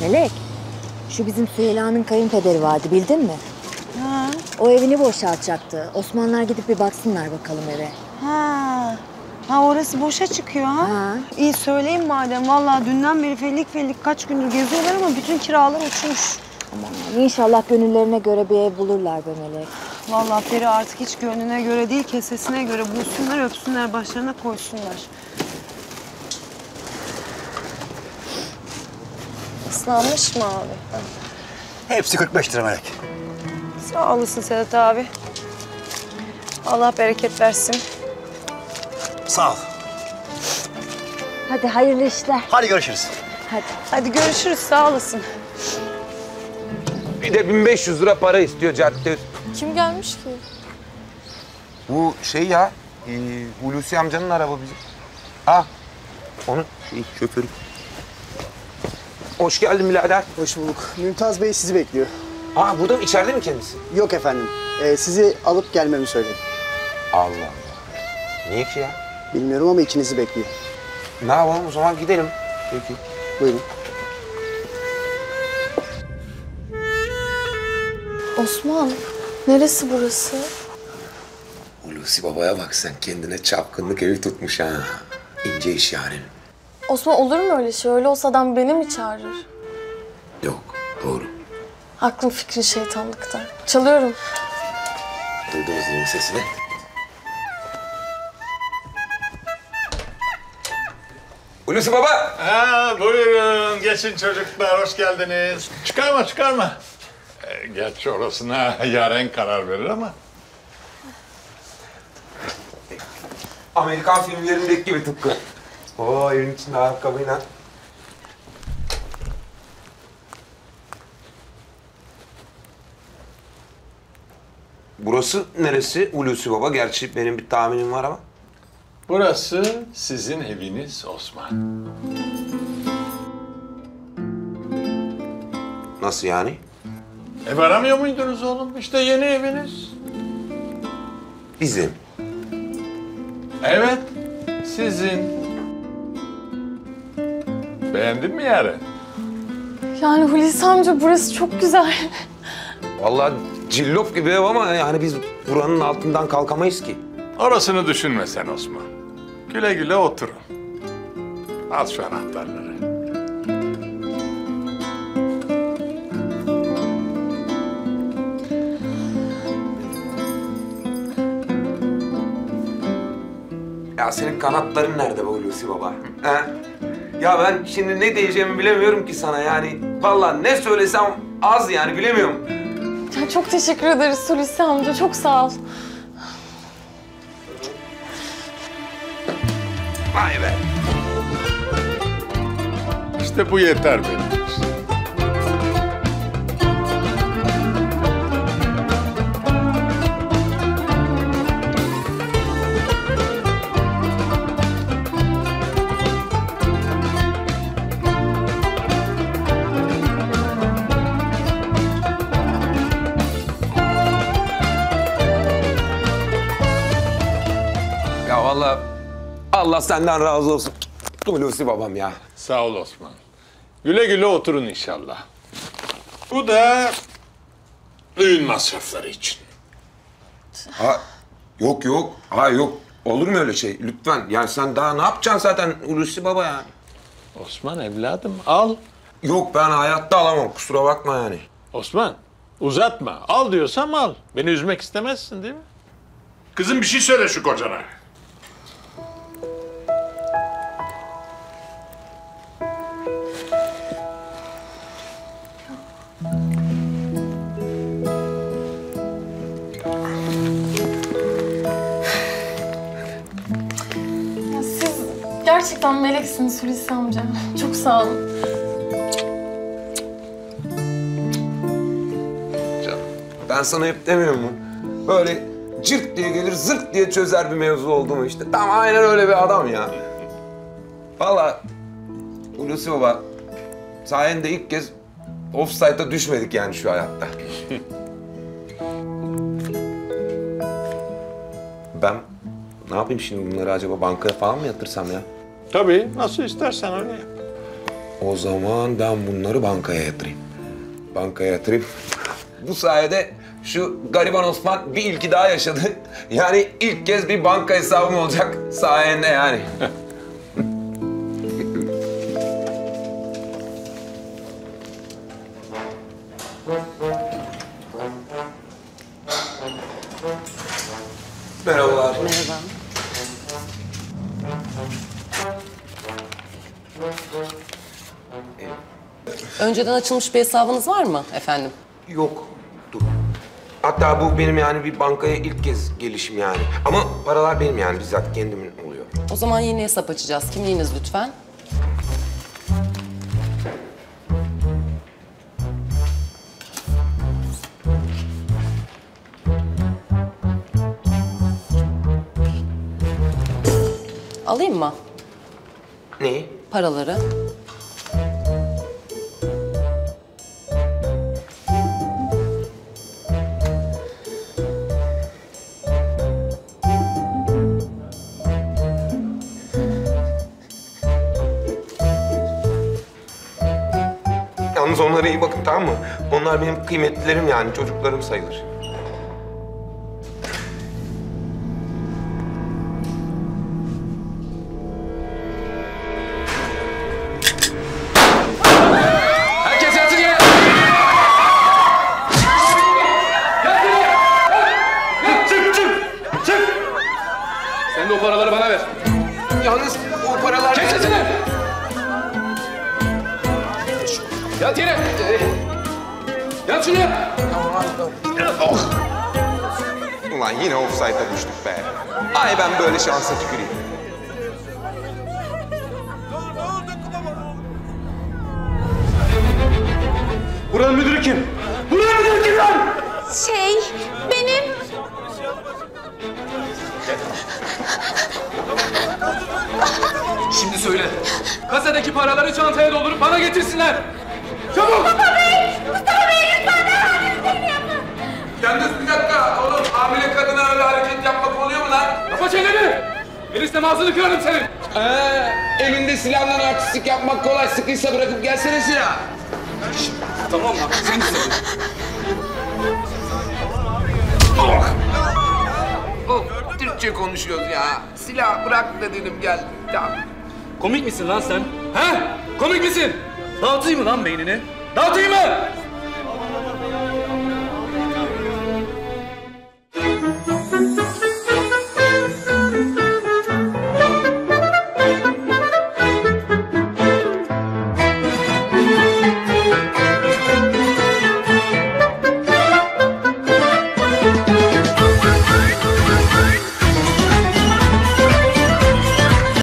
Melek, şu bizim Süheyla'nın kayınpederi vardı, bildin mi? Ha. O evini boşaltacaktı. Osmanlar gidip bir baksınlar bakalım eve. Ha. Ha, orası boşa çıkıyor ha. Ha. İyi söyleyin madem. Vallahi dünden beri fellik fellik kaç gündür geziyorlar ama bütün kiralar uçmuş. Aman inşallah gönüllerine göre bir ev bulurlar be Melek. Vallahi Peri artık hiç gönlüne göre değil, kesesine göre bulsunlar, öpsünler, başlarına koysunlar. Islanmış mı abi? Hepsi 45 lira Melek. Sağ olasın Sedat abi. Allah bereket versin. Sağ ol. Hadi hayırlı işler. Hadi görüşürüz. Hadi. Hadi görüşürüz, sağ olasın. Bir de 1500 lira para istiyor cadde. Kim gelmiş ki? Bu şey ya, Hulusi amcanın araba bizim. Ha, onun şey, şoförü. Hoş geldin birader. Hoş bulduk. Mümtaz Bey sizi bekliyor. Aa, burada mı? İçeride mi kendisi? Yok efendim. Sizi alıp gelmemi söyledi. Allah Allah. Niye ki ya? Bilmiyorum ama ikinizi bekliyor. Ne yapalım o zaman, gidelim. Peki. Buyurun. Osman, neresi burası? Hulusi babaya bak sen, kendine çapkınlık evi tutmuş ha. İnce iş yani. Osman olur mu öyle şey? Öyle olsa adam beni mi çağırır? Yok, doğru. Aklım fikrin şeytanlıkta. Çalıyorum. Duydunuz zilin sesini. Hulusi baba! Ha, buyurun, geçin çocuklar, hoş geldiniz. Çıkarma, çıkarma. Gerçi orasına yaren karar verir ama. Amerikan filmlerindeki gibi tıpkı. Oo, evin içinde ayakkabıyla. Burası neresi Hulusi baba? Gerçi benim bir tahminim var ama. Burası sizin eviniz Osman. Nasıl yani? Ev aramıyor muydunuz oğlum? İşte yeni eviniz. Bizim. Evet, sizin. Beğendin mi yani? Yani Hulusi amca burası çok güzel. Vallahi cillop gibi ev ama yani biz buranın altından kalkamayız ki. Orasını düşünme sen Osman. Güle güle oturun. Al şu anahtarları. Ya senin kanatların nerede be Hulusi baba? Ha? Ya ben şimdi ne diyeceğimi bilemiyorum ki sana yani. Vallahi ne söylesem az yani, bilemiyorum. Ya çok teşekkür ederiz Hulusi amca, çok sağ ol. Vay be. İşte bu yeter benim için. Allah senden razı olsun Hulusi babam ya. Sağ ol Osman. Güle güle oturun inşallah. Bu da düğün masrafları için. Ha, yok yok. Ha yok. Olur mu öyle şey? Lütfen. Yani sen daha ne yapacaksın zaten Hulusi baba yani? Osman evladım al. Yok ben hayatta alamam. Kusura bakma yani. Osman uzatma. Al diyorsam al. Beni üzmek istemezsin değil mi? Kızım bir şey söyle şu kocana. Gerçekten meleksiniz Hulusi amca. Çok sağ olun. Canım, ben sana hep demiyor mu? Böyle cırt diye gelir, zırt diye çözer bir mevzu oldu mu işte. Tam aynen öyle bir adam ya. Vallahi Hulusi baba, sayende ilk kez offside'a düşmedik yani şu hayatta. Ben ne yapayım şimdi bunları acaba, bankaya falan mı yatırsam ya? Tabii, nasıl istersen öyle yap. O zaman ben bunları bankaya yatırayım. Bankaya yatırayım. Bu sayede şu gariban Osman bir ilki daha yaşadı. Yani ilk kez bir banka hesabım olacak sayende yani. Merhabalar. Merhaba. Önceden açılmış bir hesabınız var mı efendim? Yok. Dur. Hatta bu benim yani bir bankaya ilk kez gelişim yani. Ama paralar benim yani bizzat kendimin oluyor. O zaman yeni hesap açacağız. Kimliğiniz lütfen. Alayım mı? Neyi? Paraları. Yalnız onlara iyi bakın, tamam mı? Onlar benim kıymetlilerim yani, çocuklarım sayılır. Şansa tüküreyim. Buranın müdürü kim? Buranın müdürü kim lan? Şey, benim. Şimdi söyle. Kasadaki paraları çantaya doldurup bana getirsinler. Çabuk! Mustafa Bey! Mustafa Bey lütfen ne hareketini yapın. Yalnız bir dakika oğlum, hamile kadına öyle hareket yapmak oluyor mu lan? Çeneni! Verirsen ağzını kırarım senin! Elinde silahla artistlik yapmak kolay. Sıkıysa bırakıp gelsene silah. Tamam lan, sen istedin. Oh! Oh, Türkçe konuşuyoruz ya. Silah bırak da dedim, gel. Tamam. Komik misin lan sen? He? Komik misin? Dağıtayım mı lan beynini? Dağıtayım mı?